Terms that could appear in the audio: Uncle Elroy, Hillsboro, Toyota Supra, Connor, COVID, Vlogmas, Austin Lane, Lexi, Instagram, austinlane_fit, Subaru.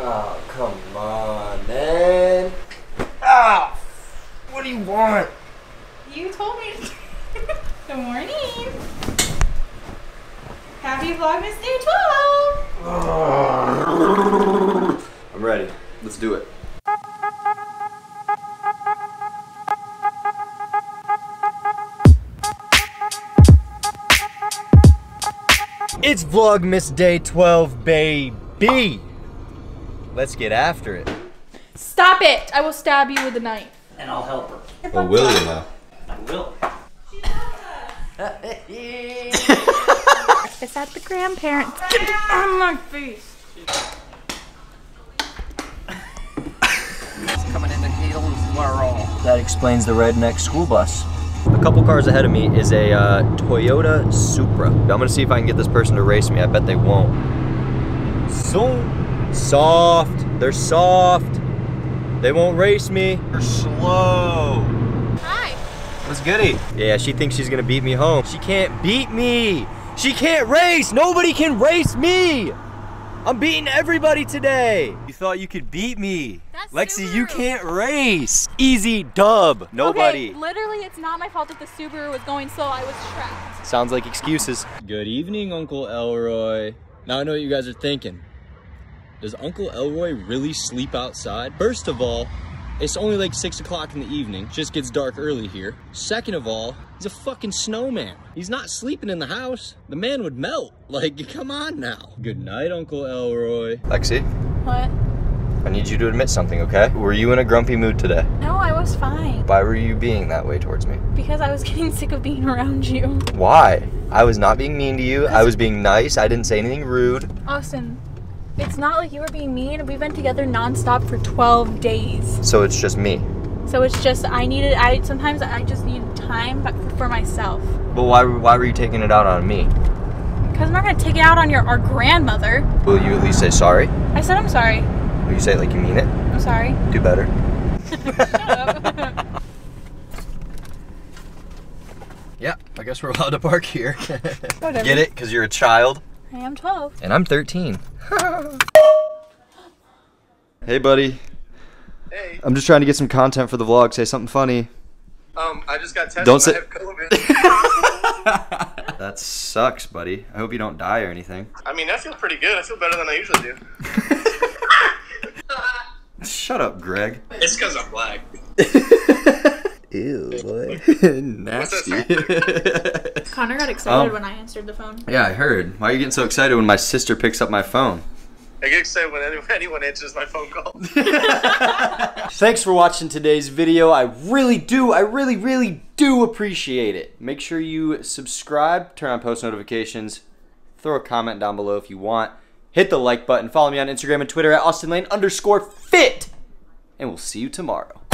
Oh, come on, man. Ow! What do you want? You told me to. Good morning. Happy Vlogmas Day 12! I'm ready. Let's do it. It's Vlogmas Day 12, baby! Let's get after it. Stop it! I will stab you with a knife. And I'll help her. Well, will you now? I will. She loves us. It's at the grandparents. Get out of my face. It's coming into Hillsboro. That explains the redneck school bus. A couple cars ahead of me is a Toyota Supra. I'm gonna see if I can get this person to race me. I bet they won't. So soft. They're soft. They won't race me. They're slow. Hi. What's goody? Yeah, she thinks she's gonna beat me home. She can't beat me. She can't race. Nobody can race me. I'm beating everybody today. You thought you could beat me. That's Lexi, Subaru. You can't race. Easy dub. Nobody. Okay, literally, it's not my fault that the Subaru was going slow. I was trapped. Sounds like excuses. Good evening, Uncle Elroy. Now I know what you guys are thinking. Does Uncle Elroy really sleep outside? First of all, it's only like 6 o'clock in the evening. It just gets dark early here. Second of all, he's a fucking snowman. He's not sleeping in the house. The man would melt. Like, come on now. Good night, Uncle Elroy. Lexi. What? I need you to admit something, okay? Were you in a grumpy mood today? No, I was fine. Why were you being that way towards me? Because I was getting sick of being around you. Why? I was not being mean to you. I was being nice. I didn't say anything rude. Austin, it's not like you were being mean. We've been together nonstop for 12 days. So it's just me. So it's just, sometimes I just need time for myself. But why were you taking it out on me? Because I'm not gonna take it out on our grandmother. Will you at least say sorry? I said I'm sorry. Will you say it like you mean it? I'm sorry. Do better. Shut up. Yeah, I guess we're allowed to park here. Whatever. Get it? Because you're a child. I am 12. And I'm 13. Hey, buddy. Hey. I'm just trying to get some content for the vlog. Say something funny. I just got tested. Don't say. I have COVID. That sucks, buddy. I hope you don't die or anything. I mean, that feels pretty good. I feel better than I usually do. Shut up, Greg. It's because I'm black. Ew, boy. Nasty. Connor got excited when I answered the phone. Yeah, I heard. Why are you getting so excited when my sister picks up my phone? I get excited when anyone answers my phone call. Thanks for watching today's video. I really, really do appreciate it. Make sure you subscribe, turn on post notifications, throw a comment down below if you want. Hit the like button. Follow me on Instagram and Twitter at AustinLane_fit. And we'll see you tomorrow.